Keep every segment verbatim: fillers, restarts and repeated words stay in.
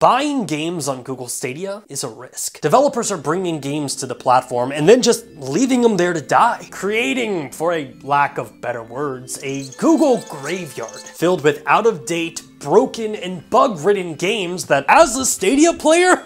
Buying games on Google Stadia is a risk. Developers are bringing games to the platform and then just leaving them there to die, creating, for a lack of better words, a Google graveyard filled with out-of-date, broken, and bug-ridden games that, as a Stadia player,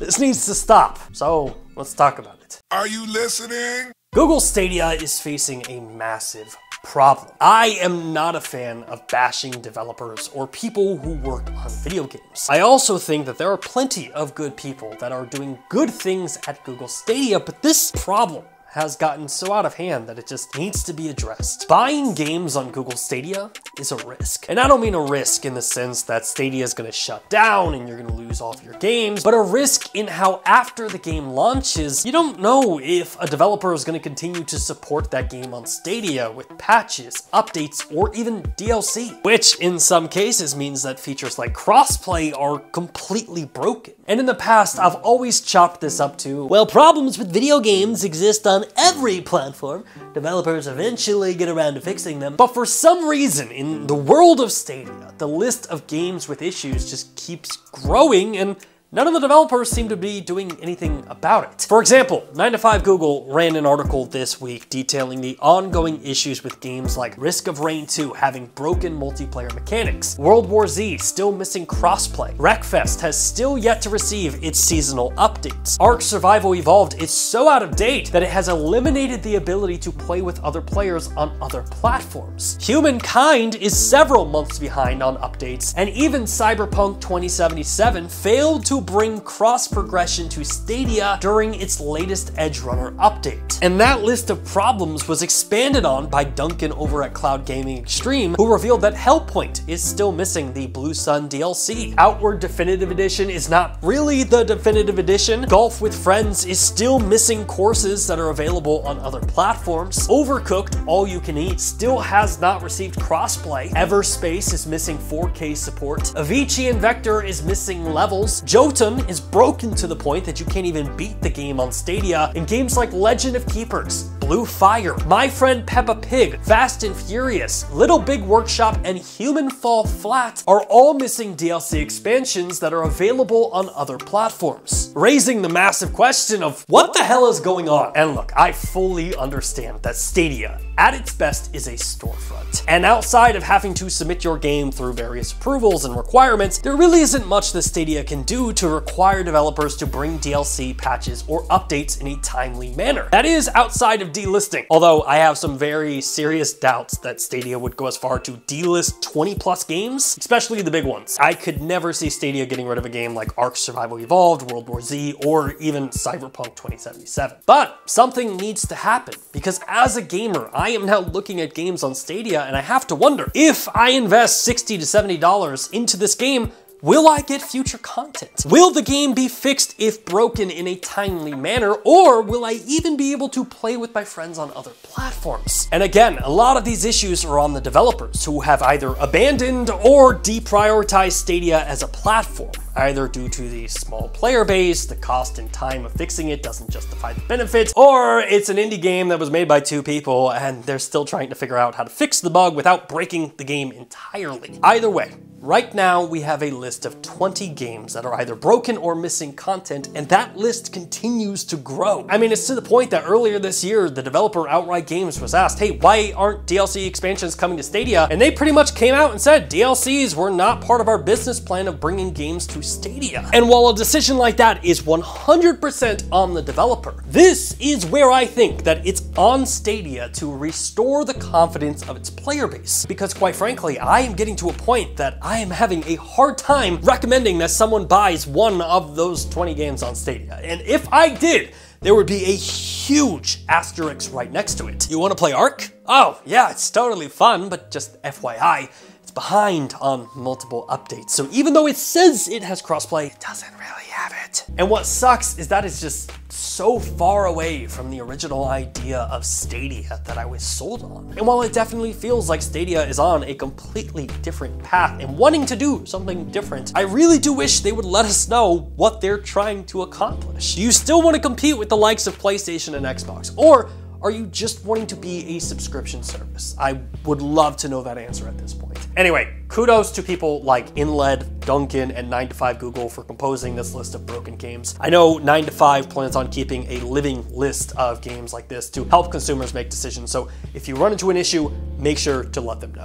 this needs to stop. So, let's talk about it. Are you listening? Google Stadia is facing a massive problem. I am not a fan of bashing developers or people who work on video games. I also think that there are plenty of good people that are doing good things at Google Stadia, but this problem has gotten so out of hand that it just needs to be addressed. Buying games on Google Stadia is a risk. And I don't mean a risk in the sense that Stadia is gonna shut down and you're gonna lose all of your games, but a risk in how after the game launches, you don't know if a developer is gonna continue to support that game on Stadia with patches, updates, or even D L C, which in some cases means that features like crossplay are completely broken. And in the past, I've always chopped this up to, well, problems with video games exist on every platform, developers eventually get around to fixing them, but for some reason in the world of Stadia, the list of games with issues just keeps growing and none of the developers seem to be doing anything about it. For example, nine to five Google ran an article this week detailing the ongoing issues with games like Risk of Rain two having broken multiplayer mechanics, World War Z still missing crossplay, Wreckfest has still yet to receive its seasonal updates, Ark Survival Evolved is so out of date that it has eliminated the ability to play with other players on other platforms, Humankind is several months behind on updates, and even Cyberpunk twenty seventy-seven failed to bring cross progression to Stadia during its latest Edge Runner update. And that list of problems was expanded on by Duncan over at Cloud Gaming Extreme, who revealed that Hellpoint is still missing the Blue Sun D L C. Outward Definitive Edition is not really the Definitive Edition. Golf with Friends is still missing courses that are available on other platforms. Overcooked All You Can Eat still has not received crossplay. Everspace is missing four K support. Avicii and Vector is missing levels. Joe Rotom is broken to the point that you can't even beat the game on Stadia, and games like Legend of Keepers, Blue Fire, My Friend Peppa Pig, Fast and Furious, Little Big Workshop, and Human Fall Flat are all missing D L C expansions that are available on other platforms, raising the massive question of what the hell is going on? And look, I fully understand that Stadia, at its best, is a storefront. And outside of having to submit your game through various approvals and requirements, there really isn't much that Stadia can do to require developers to bring D L C patches or updates in a timely manner. That is outside of delisting, although I have some very serious doubts that Stadia would go as far to delist twenty plus games, especially the big ones. I could never see Stadia getting rid of a game like Ark Survival Evolved, World War Z, or even Cyberpunk twenty seventy-seven. But something needs to happen, because as a gamer, I am now looking at games on Stadia and I have to wonder, if I invest sixty to seventy dollars into this game, will I get future content? Will the game be fixed if broken in a timely manner, or will I even be able to play with my friends on other platforms? And again, a lot of these issues are on the developers who have either abandoned or deprioritized Stadia as a platform, either due to the small player base, the cost and time of fixing it doesn't justify the benefits, or it's an indie game that was made by two people and they're still trying to figure out how to fix the bug without breaking the game entirely. Either way, right now, we have a list of twenty games that are either broken or missing content, and that list continues to grow. I mean, it's to the point that earlier this year, the developer Outright Games was asked, hey, why aren't D L C expansions coming to Stadia? And they pretty much came out and said, D L Cs were not part of our business plan of bringing games to Stadia. And while a decision like that is one hundred percent on the developer, this is where I think that it's on Stadia to restore the confidence of its player base. Because quite frankly, I am getting to a point that I am having a hard time recommending that someone buys one of those twenty games on Stadia. And if I did, there would be a huge asterisk right next to it. You want to play Ark? Oh, yeah, it's totally fun, but just F Y I, it's behind on multiple updates. So even though it says it has crossplay, it doesn't really have it. And what sucks is that it's just so far away from the original idea of Stadia that I was sold on. And while it definitely feels like Stadia is on a completely different path and wanting to do something different, I really do wish they would let us know what they're trying to accomplish. Do you still want to compete with the likes of PlayStation and Xbox? Or are you just wanting to be a subscription service? I would love to know that answer at this point. Anyway, kudos to people like InLed, Duncan, and nine to five Google for composing this list of broken games. I know nine to five plans on keeping a living list of games like this to help consumers make decisions, so if you run into an issue, make sure to let them know.